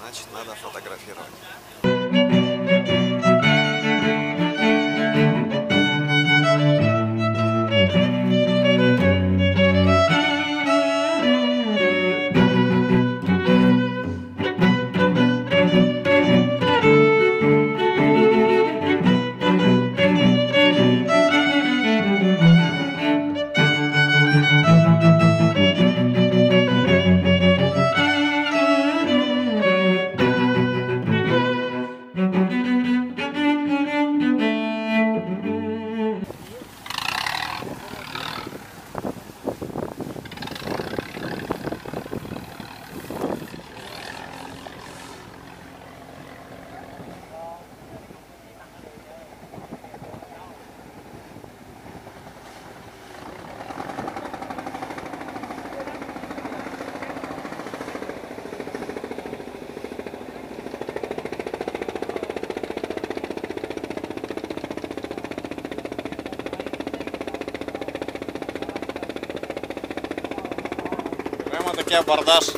значит надо фотографировать. Такой абордаж.